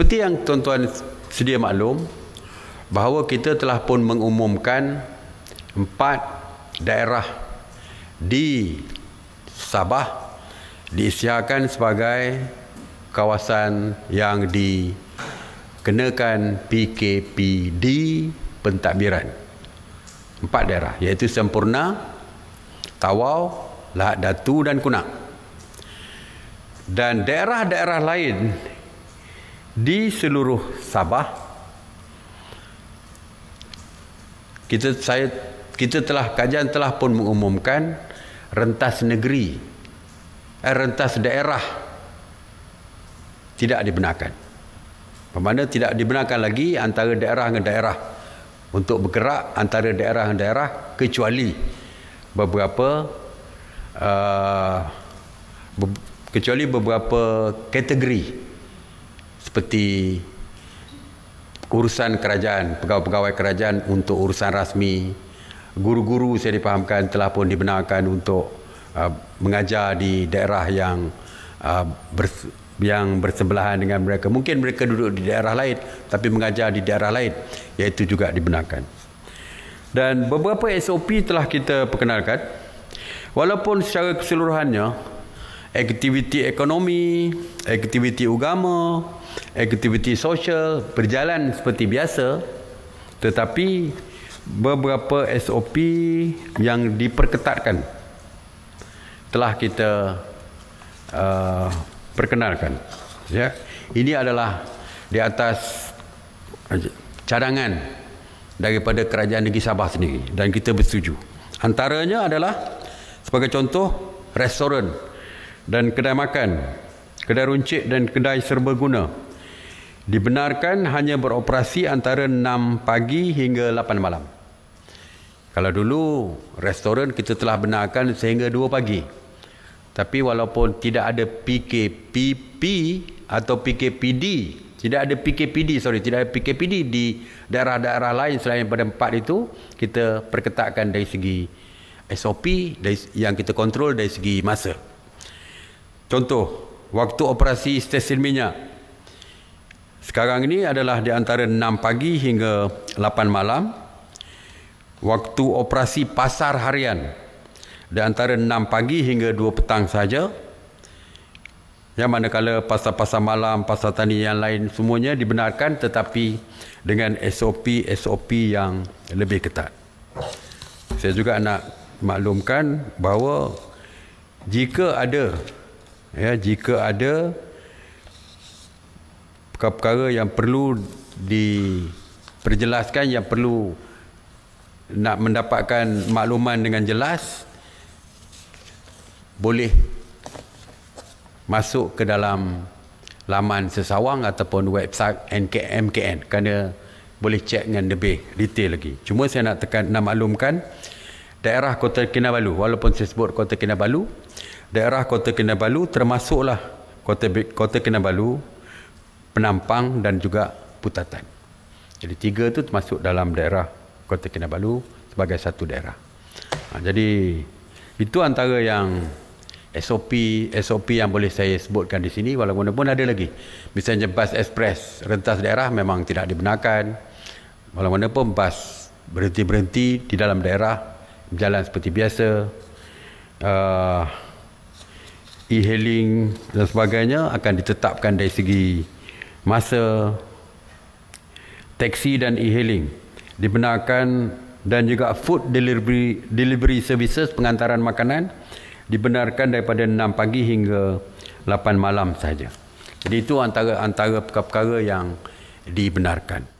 Seperti yang tuan-tuan sedia maklum, bahawa kita telah pun mengumumkan 4 daerah di Sabah diisytiharkan sebagai kawasan yang dikenakan PKPD pentadbiran. 4 daerah, iaitu Semporna, Tawau, Lahad Datu dan Kunak. Dan daerah-daerah lain di seluruh Sabah kajian telah pun mengumumkan rentas daerah tidak dibenarkan. Bermakna tidak dibenarkan lagi antara daerah dengan daerah untuk bergerak antara daerah dengan daerah, kecuali beberapa kategori seperti urusan kerajaan, pegawai-pegawai kerajaan untuk urusan rasmi, guru-guru saya dipahamkan telah pun dibenarkan untuk mengajar di daerah yang bersebelahan dengan mereka. Mungkin mereka duduk di daerah lain tapi mengajar di daerah lain, iaitu juga dibenarkan. Dan beberapa SOP telah kita perkenalkan, walaupun secara keseluruhannya aktiviti ekonomi, aktiviti agama, aktiviti sosial berjalan seperti biasa, tetapi beberapa SOP yang diperketatkan telah kita perkenalkan. Ya, ini adalah di atas cadangan daripada kerajaan negeri Sabah sendiri dan kita bersetuju. Antaranya adalah sebagai contoh restoran dan kedai makan, kedai runcit dan kedai serbaguna dibenarkan hanya beroperasi antara 6 pagi hingga 8 malam. Kalau dulu restoran kita telah benarkan sehingga 2 pagi. Tapi walaupun tidak ada PKPP atau PKPD, tidak ada PKPD di daerah-daerah lain selain pada 4 itu, kita perketatkan dari segi SOP yang kita kontrol dari segi masa. Contoh, waktu operasi stesen minyak sekarang ini adalah di antara 6 pagi hingga 8 malam. Waktu operasi pasar harian di antara 6 pagi hingga 2 petang saja. Yang manakala pasar-pasar malam, pasar tani yang lain semuanya dibenarkan tetapi dengan SOP yang lebih ketat. Saya juga nak maklumkan bahawa jika ada perkara-perkara yang perlu diperjelaskan, yang perlu nak mendapatkan makluman dengan jelas, boleh masuk ke dalam laman sesawang ataupun website NKMKN kerana boleh cek dengan lebih detail lagi. Cuma saya nak maklumkan daerah Kota Kinabalu, walaupun saya sebut Kota Kinabalu, daerah Kota Kinabalu termasuklah Kota Kinabalu, Penampang dan juga Putatan. Jadi 3 itu termasuk dalam daerah Kota Kinabalu sebagai satu daerah. Jadi itu antara yang SOP yang boleh saya sebutkan di sini, walaupun ada lagi. Misalnya bas ekspres rentas daerah memang tidak dibenarkan. Walaupun bas berhenti-berhenti di dalam daerah berjalan seperti biasa. E-hailing dan sebagainya akan ditetapkan dari segi masa. Taksi dan e-hailing dibenarkan, dan juga food delivery services, pengantaran makanan dibenarkan daripada 6 pagi hingga 8 malam saja. Jadi itu antara perkara-perkara yang dibenarkan.